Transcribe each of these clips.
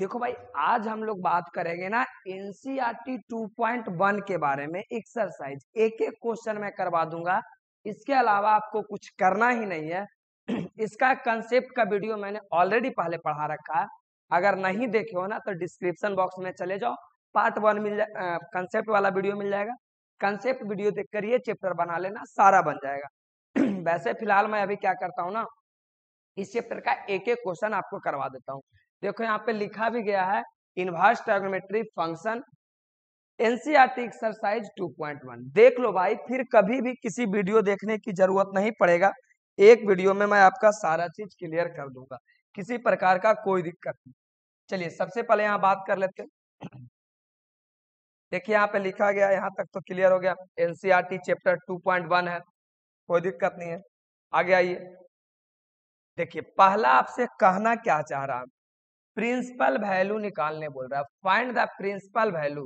देखो भाई, आज हम लोग बात करेंगे ना एनसीईआरटी 2.1 के बारे में। एक्सरसाइज एक एक क्वेश्चन मैं करवा दूंगा, इसके अलावा आपको कुछ करना ही नहीं है। इसका कंसेप्ट का वीडियो मैंने ऑलरेडी पहले पढ़ा रखा है, अगर नहीं देखे हो ना तो डिस्क्रिप्शन बॉक्स में चले जाओ, पार्ट 1 मिल जाए, कंसेप्ट वाला वीडियो मिल जाएगा। कंसेप्ट वीडियो देख कर ये चैप्टर बना लेना, सारा बन जाएगा। वैसे फिलहाल मैं अभी क्या करता हूँ ना, इस चैप्टर का एक एक क्वेश्चन आपको करवा देता हूँ। देखो यहाँ पे लिखा भी गया है inverse trigonometry function NCERT exercise 2.1। देख लो भाई, फिर कभी भी किसी वीडियो देखने की जरूरत नहीं पड़ेगा। एक वीडियो में मैं आपका सारा चीज क्लियर कर दूंगा, किसी प्रकार का कोई दिक्कत नहीं। चलिए सबसे पहले यहाँ बात कर लेते हैं। देखिए यहाँ पे लिखा गया, यहाँ तक तो क्लियर हो गया, एनसीईआरटी चैप्टर 2.1 है, कोई दिक्कत नहीं है। आगे आइए, देखिए पहला आपसे कहना क्या चाह रहा है, प्रिंसिपल वैल्यू निकालने बोल रहा है। Find the principal value,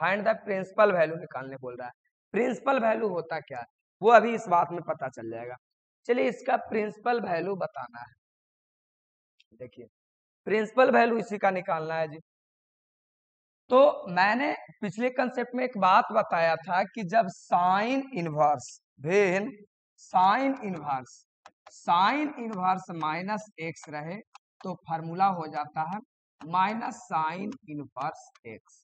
find the principal value निकालने बोल रहा है। प्रिंसिपल वैल्यू होता क्या है वो अभी इस बात में पता चल जाएगा। चलिए इसका प्रिंसिपल वैल्यू बताना है। देखिए प्रिंसिपल वैल्यू इसी का निकालना है जी। तो मैंने पिछले कंसेप्ट में एक बात बताया था कि जब साइन इनवर्स माइनस एक्स रहे तो फार्मूला हो जाता है माइनस साइन इनवर्स एक्स,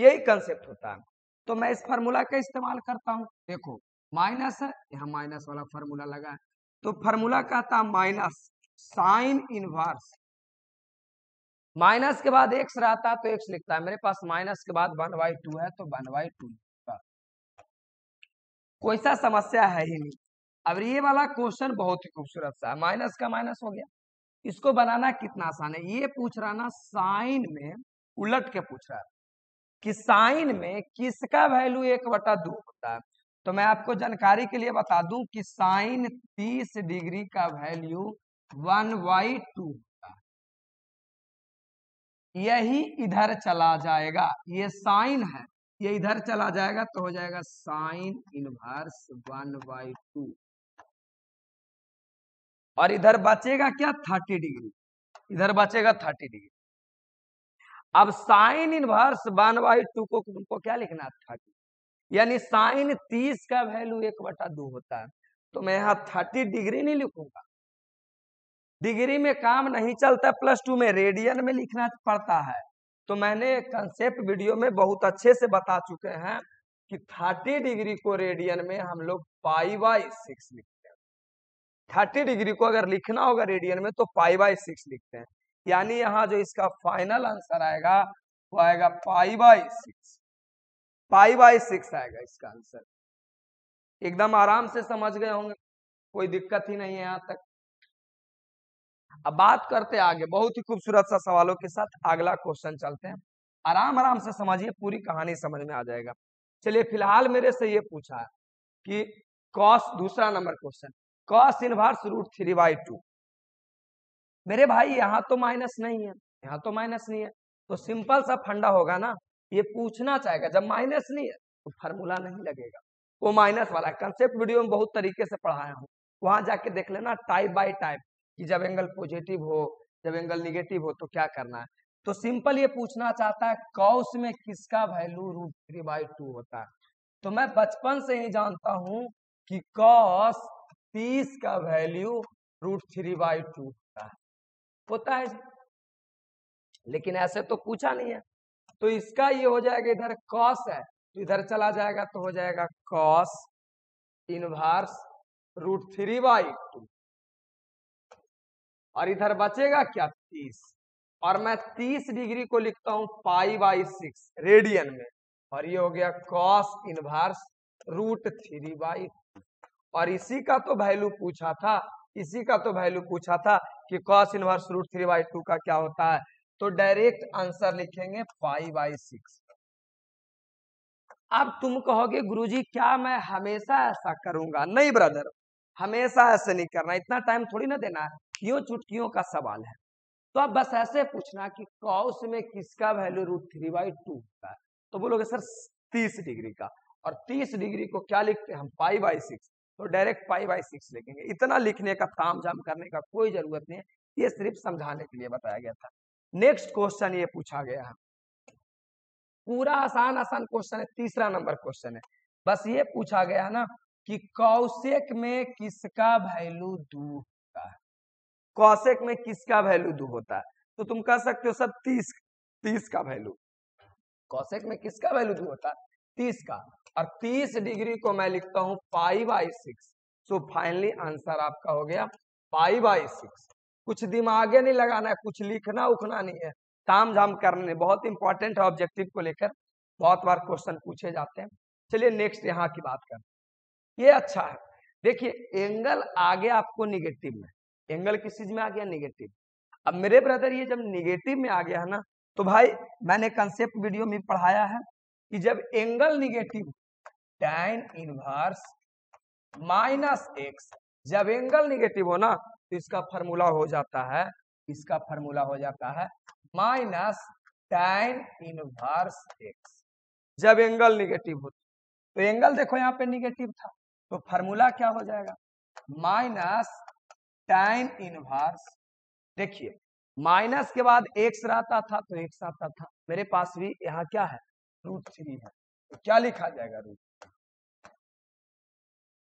यही कंसेप्ट होता है। तो मैं इस फार्मूला का इस्तेमाल करता हूँ। देखो माइनस है, यहाँ माइनस वाला फार्मूला लगा है, तो फार्मूला कहता है माइनस साइन इनवर्स, माइनस के बाद एक्स रहता है तो एक्स लिखता है। मेरे पास माइनस के बाद 1/2 है तो 1/2 लिखता। कोई सा समस्या है ही नहीं। अब ये वाला क्वेश्चन बहुत ही खूबसूरत सा है, माइनस का माइनस हो गया, इसको बनाना कितना आसान है। ये पूछ रहा ना साइन में, उलट के पूछ रहा है कि साइन में किसका वैल्यू 1/2 होता है। तो मैं आपको जानकारी के लिए बता दूं कि साइन 30 डिग्री का वैल्यू 1/2 होता है। यही इधर चला जाएगा, ये साइन है, ये इधर चला जाएगा तो हो जाएगा साइन इनवर्स 1/2, और इधर बचेगा क्या 30 डिग्री, इधर बचेगा 30 डिग्री। अब साइन इनवर्स 1/2 को तुमको क्या लिखना है 30, यानी साइन 30 का वैल्यू 1/2 होता है। तो मैं यहाँ 30 डिग्री नहीं लिखूंगा, डिग्री में काम नहीं चलता, +2 में रेडियन में लिखना पड़ता है। तो मैंने कंसेप्ट वीडियो में बहुत अच्छे से बता चुके हैं कि 30 डिग्री को रेडियन में हम लोग π/6 लिखते। 30 डिग्री को अगर लिखना होगा रेडियन में तो π/6 लिखते हैं, यानी यहाँ जो इसका फाइनल आंसर आएगा वो आएगा π/6 आएगा इसका आंसर। एकदम आराम से समझ गए होंगे, कोई दिक्कत ही नहीं है यहाँ तक। अब बात करते आगे, बहुत ही खूबसूरत सा सवालों के साथ अगला क्वेश्चन चलते हैं। आराम आराम से समझिए, पूरी कहानी समझ में आ जाएगा। चलिए फिलहाल मेरे से ये पूछा है कि कॉस, दूसरा नंबर क्वेश्चन, कॉस इनवर्स √3/2। मेरे भाई यहाँ तो माइनस नहीं है, यहाँ तो माइनस नहीं है, तो सिंपल सा फंडा होगा ना, ये पूछना चाहेगा। जब माइनस नहीं है तो फार्मूला नहीं लगेगा, वो माइनस वाला कंसेप्ट वीडियो में बहुत तरीके से पढ़ाया हूँ, वहां जाके देख लेना टाइप बाय टाइप कि जब एंगल पॉजिटिव हो, जब एंगल निगेटिव हो तो क्या करना है। तो सिंपल ये पूछना चाहता है कॉस में किसका वैल्यू √3/2 होता है। तो मैं बचपन से ही जानता हूँ कि कॉस 30 का वैल्यू √3/2 होता है, लेकिन ऐसे तो पूछा नहीं है। तो इसका ये हो जाएगा, इधर कॉस है तो इधर चला जाएगा तो हो जाएगा कॉस इनवर्स √3/2, और इधर बचेगा क्या 30, और मैं 30 डिग्री को लिखता हूं π/6 रेडियन में, और ये हो गया कॉस इनवर्स √3/2। और इसी का तो वैल्यू पूछा था, इसी का तो वैल्यू पूछा था कि कॉस इनवर्स √3/2 का क्या होता है। तो डायरेक्ट आंसर लिखेंगे π/6। अब तुम कहोगे गुरुजी क्या मैं हमेशा ऐसा करूंगा? नहीं ब्रदर, हमेशा ऐसे नहीं करना, इतना टाइम थोड़ी ना देना है, यो चुटकियों का सवाल है। तो अब बस ऐसे पूछना कि कॉस में किसका वैल्यू √3/2 होता है। तो बोलोगे सर 30 डिग्री का, और 30 डिग्री को क्या लिखते हैं हम π/6, तो डायरेक्ट π/6 लिखेंगे। इतना लिखने का, ताम जाम करने का कोई जरूरत नहीं है, ये सिर्फ समझाने के लिए बताया गया था। नेक्स्ट क्वेश्चन ये पूछा गया है, पूरा आसान आसान क्वेश्चन है, तीसरा नंबर क्वेश्चन है। बस ये पूछा गया ना कि कौशिक में किसका वैल्यू 2 होता है, कौशिक में किसका वैल्यू 2 होता है, तो तुम कह सकते हो सब 30 का वैल्यू, कौशिक में किसका वैल्यू 2 होता है 30 का, और 30 डिग्री को मैं लिखता हूं π/6। सो फाइनली आंसर आपका हो गया π/6। कुछ दिमागे नहीं लगाना है, कुछ लिखना उखना नहीं है, ताम झाम करने, बहुत इंपॉर्टेंट है, ऑब्जेक्टिव को लेकर बहुत बार क्वेश्चन पूछे जाते हैं। चलिए नेक्स्ट यहाँ की बात करते हैं, ये अच्छा है। देखिए एंगल आ गया आपको निगेटिव में, एंगल किस चीज में आ गया निगेटिव। अब मेरे ब्रदर ये जब निगेटिव में आ गया है ना, तो भाई मैंने कंसेप्ट वीडियो में पढ़ाया है कि जब angle negative, tan inverse -x, जब एंगल निगेटिव हो ना तो इसका फॉर्मूला हो जाता है, इसका फॉर्मूला हो जाता है -tan इनवर्स x। जब एंगल निगेटिव हो तो एंगल देखो यहाँ पे निगेटिव था, तो फॉर्मूला क्या हो जाएगा -tan इनवर्स। देखिए माइनस के बाद x रहता था तो x आता था, मेरे पास भी यहाँ क्या है √3 है, तो क्या लिखा जाएगा √3।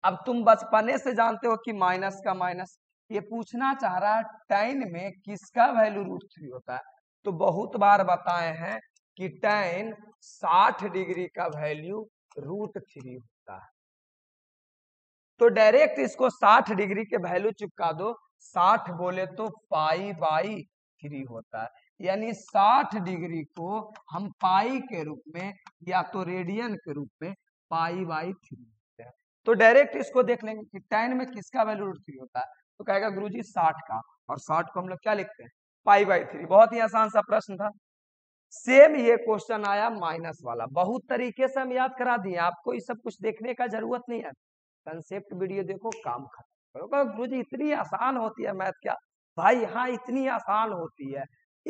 अब तुम बचपने से जानते हो कि माइनस का माइनस, ये पूछना चाह रहा है tan में किसका वैल्यू √3 होता है, तो बहुत बार बताए हैं कि tan 60 डिग्री का वैल्यू √3 होता है। तो डायरेक्ट इसको 60 डिग्री के वैल्यू चिपका दो, 60 बोले तो π/3 होता है, यानी 60 डिग्री को हम पाई के रूप में या तो रेडियन के रूप में π/3 होते हैं। तो डायरेक्ट इसको देख लेंगे कि tan में किसका वैल्यू √3 होता है, तो कहेगा गुरुजी 60 का, और 60 को हम लोग क्या लिखते हैं π/3। बहुत ही आसान सा प्रश्न था। सेम ये क्वेश्चन आया माइनस वाला, बहुत तरीके से हम याद करा दिए आपको, ये सब कुछ देखने का जरूरत नहीं है, कंसेप्ट वीडियो देखो काम खत्म करो। कहो गुरुजी इतनी आसान होती है मैथ क्या, भाई हाँ इतनी आसान होती है,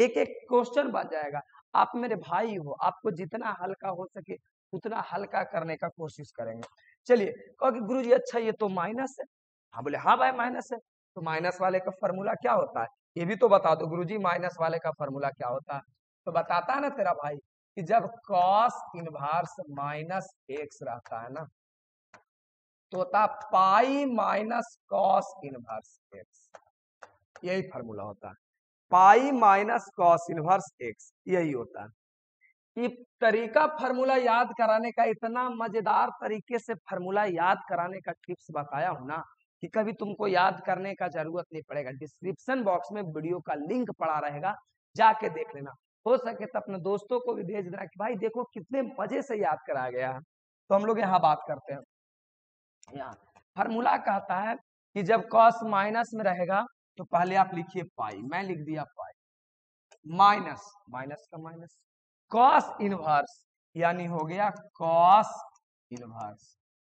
एक एक क्वेश्चन बन जाएगा। आप मेरे भाई हो, आपको जितना हल्का हो सके उतना हल्का करने का कोशिश करेंगे। चलिए कहो कि गुरुजी अच्छा ये तो माइनस है, हाँ बोले हाँ भाई माइनस है, तो माइनस वाले का फॉर्मूला क्या होता है ये भी तो बता दो गुरुजी, माइनस वाले का फॉर्मूला क्या होता है, तो बताता है ना तेरा भाई कि जब cos इनवर्स -x रहता है ना तो होता है π - cos इनवर्स x, यही फॉर्मूला होता है π - cos इनवर्स x, यही होता है। ये तरीका फॉर्मूला याद कराने का, इतना मजेदार तरीके से फॉर्मूला याद कराने का टिप्स बताया हूं ना कि कभी तुमको याद करने का जरूरत नहीं पड़ेगा। डिस्क्रिप्शन बॉक्स में वीडियो का लिंक पड़ा रहेगा, जाके देख लेना, हो सके तो अपने दोस्तों को भी भेज देना कि भाई देखो कितने मजे से याद कराया गया है। तो हम लोग यहाँ बात करते हैं, यहाँ फॉर्मूला कहता है कि जब कॉस माइनस में रहेगा तो पहले आप लिखिए पाई, मैं लिख दिया पाई, माइनस माइनस का माइनस, कॉस इनवर्स यानी हो गया कॉस इनवर्स।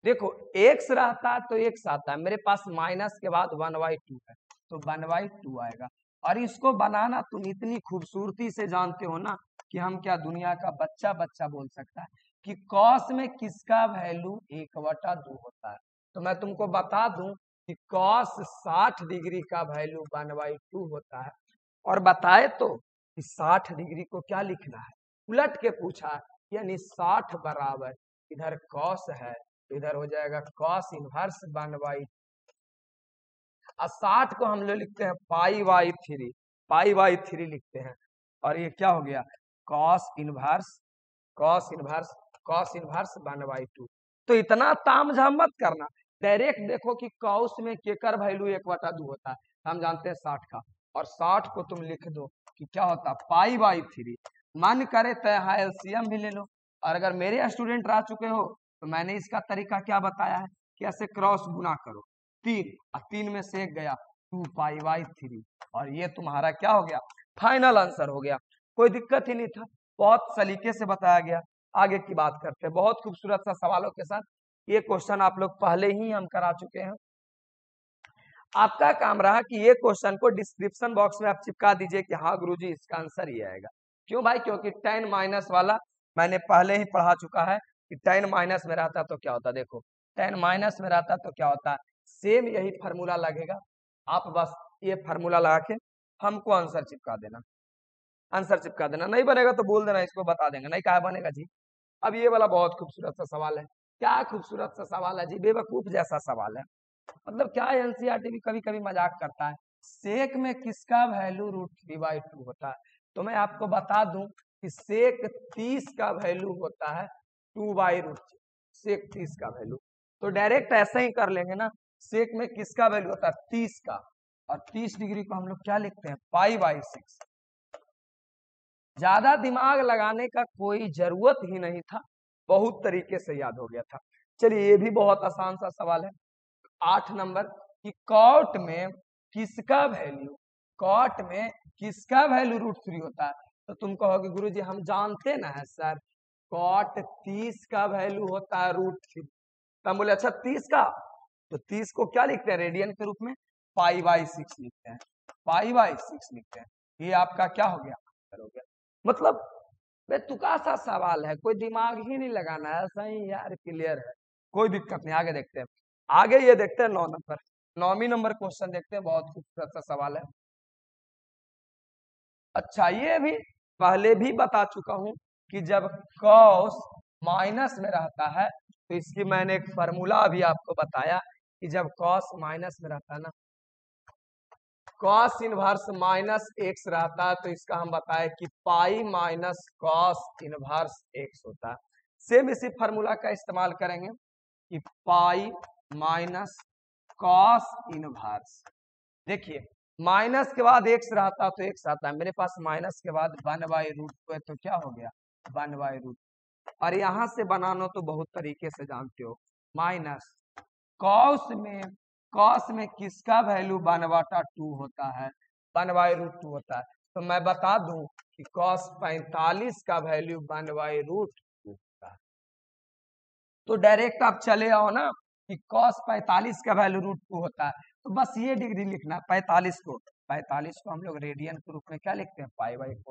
देखो x रहता है तो x आता है, मेरे पास माइनस के बाद 1/2 है तो 1/2 आएगा। और इसको बनाना तुम इतनी खूबसूरती से जानते हो ना कि हम क्या दुनिया का बच्चा बच्चा बोल सकता है कि cos में किसका वैल्यू 1/2 होता है। तो मैं तुमको बता दूं कि cos 60 डिग्री का वैल्यू 1/2 होता है, और बताए तो कि 60 डिग्री को क्या लिखना है, उलट के पूछा, यानी 60 बराबर इधर cos है इधर हो जाएगा cos इनवर्स 1/2। 60 को हम लोग लिखते हैं π/3 लिखते हैं, और ये क्या हो गया cos इनवर्स 1/2। तो इतना ताम झाम मत करना, डायरेक्ट देखो कि cos में केकर वैल्यू 1/2 होता है, हम जानते हैं 60 का, और 60 को तुम लिख दो कि क्या होता है π/3। मन करे तो यहाँ LCM भी ले लो, और अगर मेरे स्टूडेंट रह चुके हो तो मैंने इसका तरीका क्या बताया है कि ऐसे क्रॉस गुना करो 3 और 3 में से 1 गया 2π/3, और ये तुम्हारा क्या हो गया फाइनल आंसर हो गया। कोई दिक्कत ही नहीं था, बहुत सलीके से बताया गया। आगे की बात करते हैं, बहुत खूबसूरत सा सवालों के साथ। ये क्वेश्चन आप लोग पहले ही हम करा चुके हैं, आपका काम रहा कि ये क्वेश्चन को डिस्क्रिप्शन बॉक्स में आप चिपका दीजिए कि हाँ गुरुजी इसका आंसर ये आएगा। क्यों भाई, क्योंकि tan माइनस वाला मैंने पहले ही पढ़ा चुका है कि tan माइनस में रहता तो क्या होता, देखो tan माइनस में रहता तो क्या होता, सेम यही फार्मूला लगेगा। आप बस ये फार्मूला लगा के हमको आंसर चिपका देना। आंसर चिपका देना, नहीं बनेगा तो बोल देना, इसको बता देंगे नहीं क्या बनेगा जी। अब ये वाला बहुत खूबसूरत सा सवाल है, क्या खूबसूरत सा सवाल है जी, बेवकूफ जैसा सवाल है। मतलब क्या एनसीईआरटी भी कभी कभी मजाक करता है। सेक में किसका वैल्यू √3/2 होता है, तो मैं आपको बता दूं कि सेक 30 का वैल्यू होता है 2/√3, सेक 30 का वैल्यू। तो डायरेक्ट ऐसा ही कर लेंगे ना, सेक में किसका वैल्यू होता है 30 का, और 30 डिग्री को हम लोग क्या लिखते हैं, π/6। ज्यादा दिमाग लगाने का कोई जरूरत ही नहीं था, बहुत तरीके से याद हो गया था। चलिए ये भी बहुत आसान सा सवाल है, 8 नंबर कि कॉट में किसका वैल्यू, कॉट में किसका वैल्यू √3 होता है। तो तुम कहोगे गुरु जी हम जानते ना है सर, कॉट 30 का वैल्यू होता है √3। तो हम बोले अच्छा 30 का, तो 30 को क्या लिखते हैं रेडियन के रूप में, π/6 लिखते हैं, π/6 लिखते हैं। ये आपका क्या हो गया, आंसर हो गया। मतलब बेतुका सा सवाल है, कोई दिमाग ही नहीं लगाना है, सही यार क्लियर है, कोई दिक्कत नहीं। आगे देखते हैं, आगे ये देखते हैं 9 नंबर, 9वीं नंबर क्वेश्चन देखते हैं, बहुत खूबसूरत सा सवाल है। अच्छा ये भी पहले भी बता चुका हूं कि जब कॉस माइनस में रहता है तो इसकी मैंने एक फॉर्मूला अभी आपको बताया कि जब कॉस माइनस में रहता है ना, कॉस इनवर्स माइनस एक्स रहता है, तो इसका हम बताए कि π - cos इनवर्स x होता है। सेम इसी फॉर्मूला का इस्तेमाल करेंगे कि π - cos इनवर्स। देखिए माइनस के बाद x रहता तो x आता है, मेरे पास माइनस के बाद 1/√2 है, तो क्या हो गया 1/√2। और यहाँ से बनाना तो बहुत तरीके से जानते हो, माइनस कॉस में किसका वैल्यू 1/2 होता है, 1/√2 होता है। तो मैं बता दूं कि कॉस 45 का वैल्यू 1/√2 होता है। तो डायरेक्ट आप चले आओ ना कि कॉस 45 का वैल्यू √2 होता है, तो बस ये डिग्री लिखना है 45 को। 45 को हम लोग रेडियन के रूप में क्या लिखते हैं, π/4।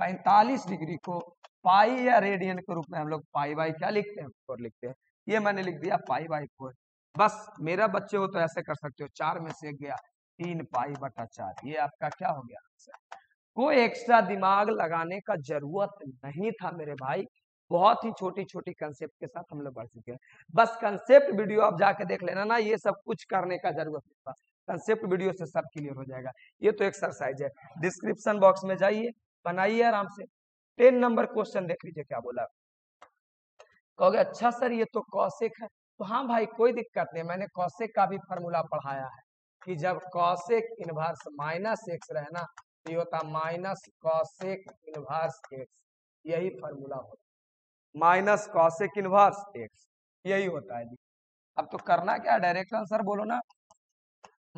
45 डिग्री को पाई या रेडियन के रूप में हम लोग π/ क्या लिखते हैं, 4 लिखते हैं। ये मैंने लिख दिया π/4। बस मेरा बच्चे हो तो ऐसे कर सकते हो, 4 में से गया 3π/4। ये आपका क्या हो गया आंसर। कोई एक्स्ट्रा दिमाग लगाने का जरूरत नहीं था मेरे भाई, बहुत ही छोटी छोटी कंसेप्ट के साथ हम लोग बढ़ चुके हैं। बस कंसेप्ट वीडियो आप जाके देख लेना ना, ये सब कुछ करने का जरूरत नहीं था, कंसेप्ट वीडियो से सब क्लियर हो जाएगा। ये तो एक्सरसाइज है, डिस्क्रिप्शन बॉक्स में जाइए, बनाइए आराम से। 10 नंबर क्वेश्चन देख लीजिए, क्या बोला। कहोगे अच्छा सर ये तो कॉसेक है, तो हाँ भाई कोई दिक्कत नहीं, मैंने कॉसेक का भी फॉर्मूला पढ़ाया है कि जब कॉसेक इनवर्स -x रहना ये होता -cosec इनवर्स x, यही फॉर्मूला होता -cosec इनवर्स x, यही होता है जी। अब तो करना क्या, डायरेक्ट आंसर बोलो ना,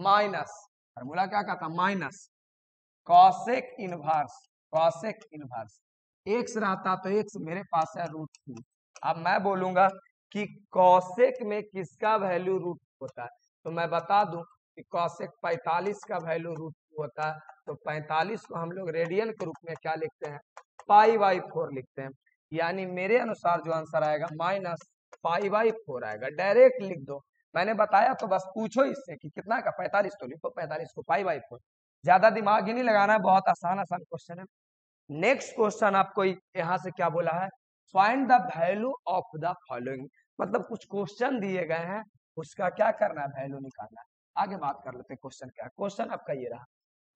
माइनस फॉर्मूला क्या कहता है, माइनस cosec इनवर्स x रहता तो x मेरे पास है √2। अब मैं बोलूंगा कि कॉसेक में किसका वैल्यू √2 होता है, तो मैं बता दूं कि कॉसेक 45 का वैल्यू √2 होता है। तो 45 को हम लोग रेडियन के रूप में क्या लिखते हैं, π/4 लिखते हैं। यानी मेरे अनुसार जो आंसर आएगा -π/4 आएगा। डायरेक्ट लिख दो, मैंने बताया तो बस पूछो इससे कि कितना का, 45 तो लिखो, 45 को π/4। ज्यादा दिमाग ही नहीं लगाना है, बहुत आसान आसान क्वेश्चन है। नेक्स्ट क्वेश्चन आपको यहाँ से क्या बोला है, find the value of the following. मतलब कुछ क्वेश्चन दिए गए हैं, उसका क्या करना है, वैल्यू निकालना है। आगे बात कर लेते हैं क्वेश्चन क्या है। क्वेश्चन आपका ये रहा,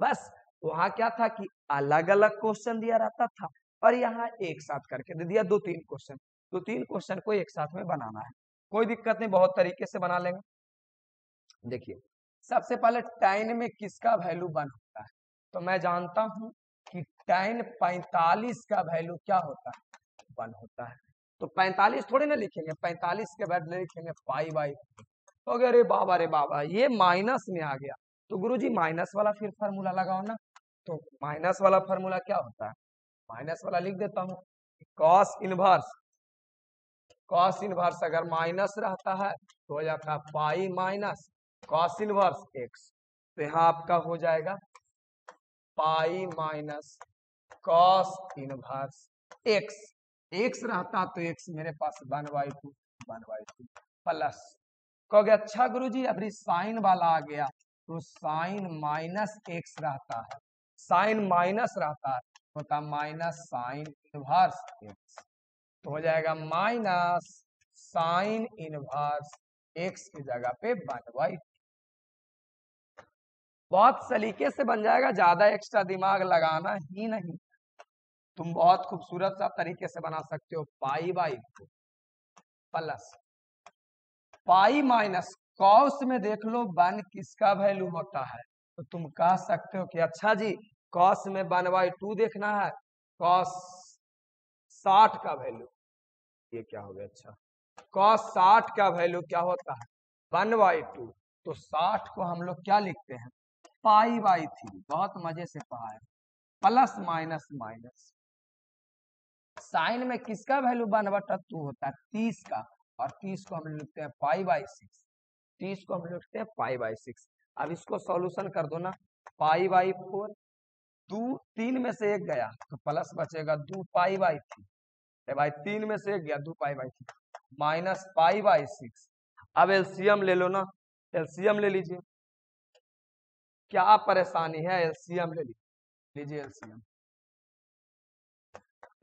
बस वहां क्या था कि अलग अलग क्वेश्चन दिया रहता था, और यहाँ एक साथ करके दे दिया 2-3 क्वेश्चन। 2-3 क्वेश्चन को एक साथ में बनाना है, कोई दिक्कत नहीं, बहुत तरीके से बना लेंगे। देखिए सबसे पहले tan में किसका वैल्यू 1 होता है, तो मैं जानता हूं कि tan 45 का वैल्यू क्या होता है, 1 होता है। तो 45 थोड़ी ना लिखेंगे, 45 के बदले लिखेंगे π/4। तो अरे बाबा रे बाबा, ये माइनस में आ गया, तो गुरु जी माइनस वाला फिर फार्मूला लगाओ ना। तो माइनस वाला फार्मूला क्या होता है, माइनस वाला लिख देता हूँ, कॉस इनवर्स अगर माइनस रहता है तो हो जाता है π - cos इनवर्स x। तो यहाँ आपका हो जाएगा π - cos इनवर्स x। x रहता तो x मेरे पास 1/2 प्लस। कहोगे अच्छा गुरुजी अभी साइन वाला आ गया, तो साइन -x रहता है, होता माइनस साइन इनवर्स एक्स, तो हो जाएगा माइनस साइन इनवर्स एक्स की जगह पे 1/2। बहुत सलीके से बन जाएगा, ज्यादा एक्स्ट्रा दिमाग लगाना ही नहीं। तुम बहुत खूबसूरत सा तरीके से बना सकते हो, pi by plus pi minus cos में देख लो 1 किसका वैल्यू होता है, तो तुम कह सकते हो कि अच्छा जी कॉस में 1/2 देखना है, कॉस 60 का वैल्यू, ये क्या हो गया, अच्छा कॉस 60 का वैल्यू क्या होता है 1/2, तो 60 को हम लोग क्या लिखते हैं π/3। बहुत मजे से पढ़ा है, प्लस माइनस माइनस साइन में किसका वैल्यू 1/2 होता है 30 का, और 30 को हम लिखते हैं π/6। 30 को हम लिखते हैं π/6। अब इसको सॉल्यूशन कर दो ना, π/4 3 में से 1 गया तो प्लस बचेगा 2π/3 भाई, 3 में से 1 गया 2π/3 माइनस π/6। अब एलसीएम ले लो ना, एलसीएम ले लीजिए, क्या परेशानी है, एलसीएम ले लीजिए,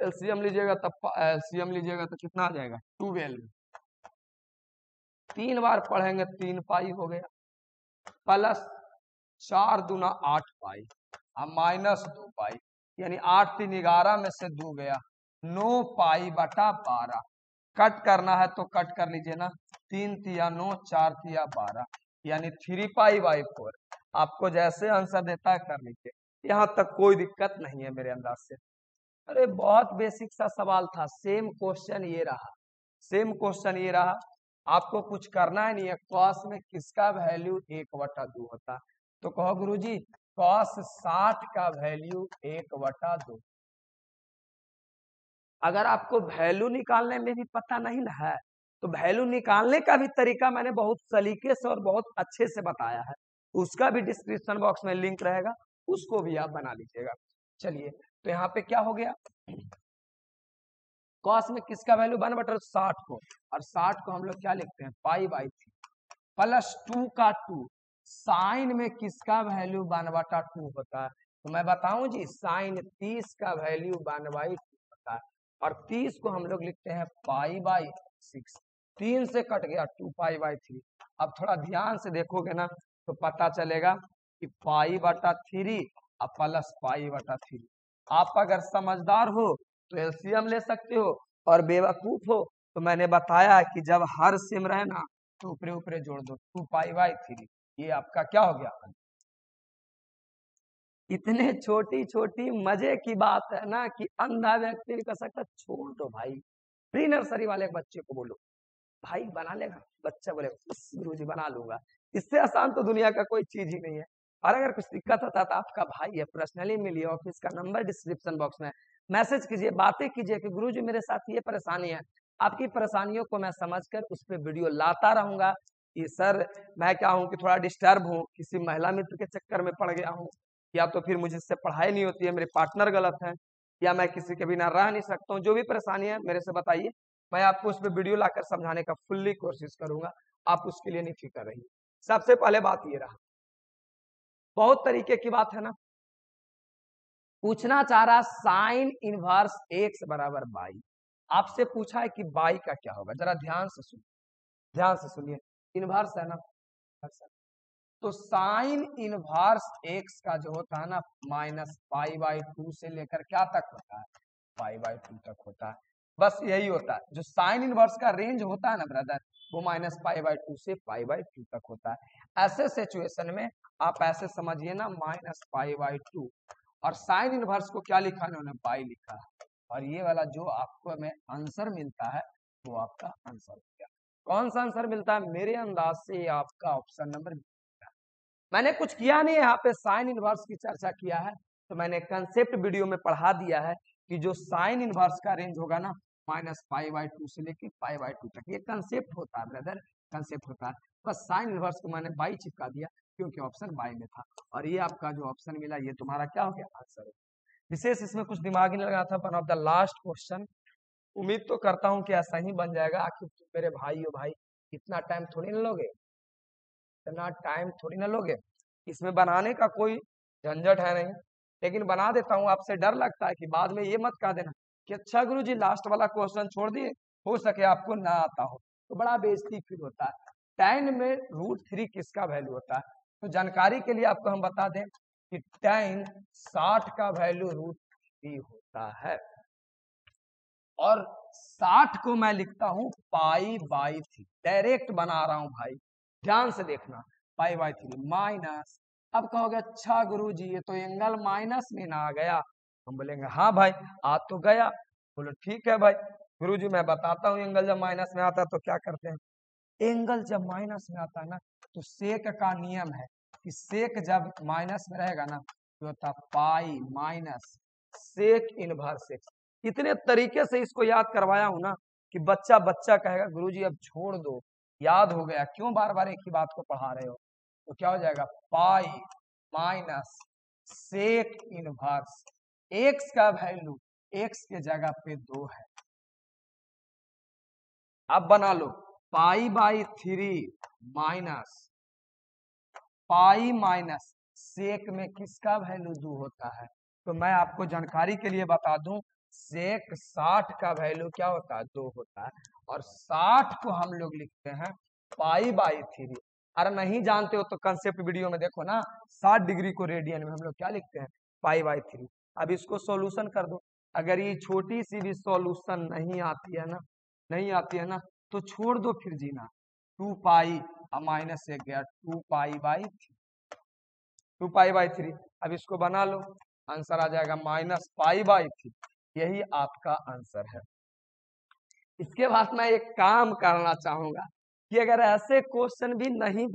एलसीएम लीजिएगा तब एलसीएम लीजिएगा तो कितना आ जाएगा 12। 3 बार पढ़ेंगे 3π हो गया, प्लस 4 दूना 8π, अब माइनस 2π, यानी 8 3 11 में से 2 गया 9π/12। कट करना है तो कट कर लीजिए ना, 3 तिया 9 4 तिया 12 यानी 3π/4। आपको जैसे आंसर देता है कर लीजिए, यहाँ तक कोई दिक्कत नहीं है मेरे अंदाज से। अरे बहुत बेसिक सा सवाल था, सेम क्वेश्चन ये रहा, सेम क्वेश्चन ये रहा, आपको कुछ करना ही नहीं है। कॉस में किसका वैल्यू 1/2 होता, तो कहो गुरुजी कॉस 60 का वैल्यू 1/2। अगर आपको वैल्यू निकालने में भी पता नहीं ना है, तो वैल्यू निकालने का भी तरीका मैंने बहुत सलीके से और बहुत अच्छे से बताया है, उसका भी डिस्क्रिप्शन बॉक्स में लिंक रहेगा, उसको भी आप बना लीजिएगा। चलिए तो यहाँ पे क्या हो गया, कॉस में किसका वैल्यू 1/60 को, और 60 को हम लोग क्या लिखते हैं π/3 प्लस 2 का 2। साइन में किसका वैल्यू 1/2 होता है, तो मैं बताऊं जी साइन 30 का वैल्यू 1/2 होता है, और 30 को हम लोग लिखते हैं π/6। 3 से कट गया 2π/3। अब थोड़ा ध्यान से देखोगे ना तो पता चलेगा कि π/3 और प्लस π/3। आप अगर समझदार हो तो एलसीएम ले सकते हो, और बेवकूफ हो तो मैंने बताया कि जब हर सिम रहे ना तो ऊपरे ऊपरे जोड़ दो 2π/3। ये आपका क्या हो गया। इतने छोटी छोटी मजे की बात है ना कि अंधा व्यक्ति भी कर सकता, छोड़ दो भाई। प्री नर्सरी वाले बच्चे को बोलो भाई बना लेगा, बच्चा बोले गुरुजी बना लूंगा। इससे आसान तो दुनिया का कोई चीज ही नहीं है। और अगर कुछ दिक्कत होता तो आपका भाई है, पर्सनली मिलिए, ऑफिस का नंबर डिस्क्रिप्शन बॉक्स में है, मैसेज कीजिए, बातें कीजिए कि गुरुजी मेरे साथ ये परेशानी है। आपकी परेशानियों को मैं समझकर उस पर वीडियो लाता रहूंगा कि सर मैं क्या हूँ कि थोड़ा डिस्टर्ब हूँ, किसी महिला मित्र के चक्कर में पड़ गया हूँ, या तो फिर मुझे इससे पढ़ाई नहीं होती है, मेरे पार्टनर गलत है, या मैं किसी के बिना रह नहीं सकता हूँ। जो भी परेशानी है मेरे से बताइए, मैं आपको उस पर वीडियो लाकर समझाने का फुल्ली कोशिश करूंगा। आप उसके लिए नहीं फिक्र रहिए। सबसे पहले बात ये रहा, बहुत तरीके की बात है ना। पूछना चाह रहा साइन इनवर्स एक्स बराबर बाई, आपसे पूछा है कि बाई का क्या होगा। जरा ध्यान से सुनिए, ध्यान से सुनिए, इनवर्स है ना, तो साइन इनवर्स एक्स का जो होता है ना माइनस π/2 से लेकर क्या तक होता है π/2 तक होता है। बस यही होता है, जो साइन इनवर्स का रेंज होता है ना ब्रदर, वो माइनस π/2 से π/2 तक होता है। ऐसे सिचुएशन में आप ऐसे समझिए ना, माइनस π/2 और साइन इनवर्स को क्या लिखा है उन्होंने पाई लिखा, और ये वाला जो आपको में आंसर मिलता है वो आपका आंसर हो गया। कौन सा आंसर मिलता है, मेरे अंदाज से आपका ऑप्शन नंबर। मैंने कुछ किया नहीं, यहाँ पे साइन इनवर्स की चर्चा किया है, तो मैंने कंसेप्ट वीडियो में पढ़ा दिया है कि जो साइन इनवर्स का रेंज होगा ना माइनस π/2 से लेकर π/2 तक, ये कंसेप्ट होता है ब्रदर, कंसेप्ट होता है। बस साइन इनवर्स को मैंने बाई चिपका दिया क्योंकि ऑप्शन बाई में था, और ये आपका जो ऑप्शन मिला ये तुम्हारा क्या हो गया आंसर है। विशेष इसमें कुछ दिमाग ही नहीं लगा था। One of the last question, उम्मीद तो करता हूँ कि ऐसा ही बन जाएगा। आखिर तुम मेरे भाई हो भाई, इतना टाइम थोड़ी ना लोगे, इतना टाइम थोड़ी ना लोगे। इसमें बनाने का कोई झंझट है नहीं, लेकिन बना देता हूँ, आपसे डर लगता है कि बाद में ये मत कह देना कि अच्छा गुरुजी लास्ट वाला क्वेश्चन छोड़ दिए, हो सके आपको ना आता हो, तो बड़ा बेइज्जती फील होता है। tan में √3 किसका वैल्यू होता है? तो जानकारी के लिए आपको हम बता दें कि tan 60 का वैल्यू √3 होता है, और 60 को मैं लिखता हूं π/3, डायरेक्ट बना रहा हूं भाई, ध्यान से देखना, π/3 माइनस। अब कहोगे अच्छा गुरु जी ये तो एंगल माइनस में ना आ गया? हम बोलेंगे हाँ भाई आ तो गया। बोलो ठीक है भाई गुरु जी मैं बताता हूँ, एंगल जब माइनस में आता है तो क्या करते हैं, एंगल जब माइनस में आता है ना तो सेक का नियम है कि सेक जब माइनस में रहेगा ना तो होता है pi minus sec inverse x. इतने तरीके से इसको याद करवाया हूं ना कि बच्चा बच्चा कहेगा गुरु जी अब छोड़ दो, याद हो गया, क्यों बार बार एक ही बात को पढ़ा रहे हो? तो क्या हो जाएगा, pi minus sec inverse x का वैल्यू एक्स के जगह पे 2 है। अब बना लो π/3 माइनस पाई माइनस सेक में किसका वैल्यू 2 होता है? तो मैं आपको जानकारी के लिए बता दूं सेक 60 का वैल्यू क्या होता है, 2 होता है, और 60 को हम लोग लिखते हैं π/3। अरे नहीं जानते हो तो कंसेप्ट वीडियो में देखो ना, 60 डिग्री को रेडियन में हम लोग क्या लिखते हैं, π/3। अब इसको सॉल्यूशन कर दो, अगर ये छोटी सी भी सॉल्यूशन नहीं आती है ना तो छोड़ दो, फिर जीना 2π और माइनस से गया 2π/3। अब इसको बना लो, आंसर आ जाएगा -π/3, यही आपका आंसर है। इसके बाद मैं एक काम करना चाहूंगा कि अगर ऐसे क्वेश्चन भी नहीं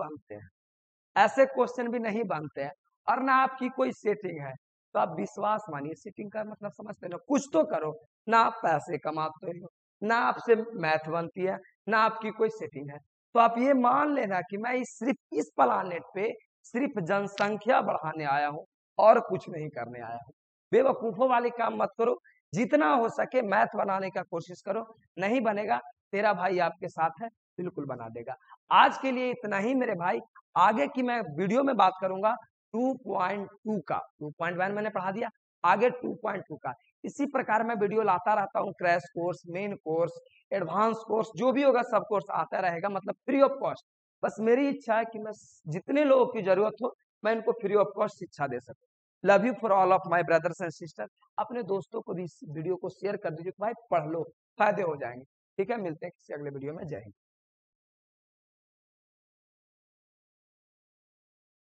बनते हैं और ना आपकी कोई सेटिंग है, तो आप विश्वास मानिए, सेटिंग का मतलब समझते ना, कुछ तो करो ना, आप पैसे कमाते हो ना, आपसे मैथ बनती है ना, आपकी कोई सेटिंग है, तो आप ये मान लेना कि मैं सिर्फ इस प्लानेट पे सिर्फ जनसंख्या बढ़ाने आया हूँ और कुछ नहीं करने आया हूँ। बेवकूफों वाले काम मत करो, जितना हो सके मैथ बनाने का कोशिश करो, नहीं बनेगा तेरा भाई आपके साथ है, बिल्कुल बना देगा। आज के लिए इतना ही मेरे भाई, आगे की मैं वीडियो में बात करूंगा 2.2 का, 2.1 मैंने पढ़ा दिया, आगे 2.2 का। इसी प्रकार मैं वीडियो लाता रहता हूँ, crash course, main course, advance course, जो भी होगा सब कोर्स आता रहेगा, मतलब फ्री ऑफ कॉस्ट। बस मेरी इच्छा है कि मैं जितने लोगों की जरूरत हो मैं इनको फ्री ऑफ कॉस्ट शिक्षा दे सकूं। Love you for all of my brothers and sister. अपने दोस्तों को भी इस वीडियो को शेयर कर दीजिए, भाई पढ़ लो, फायदे हो जाएंगे। ठीक है, मिलते हैं किसी अगले वीडियो में, जय हिंद।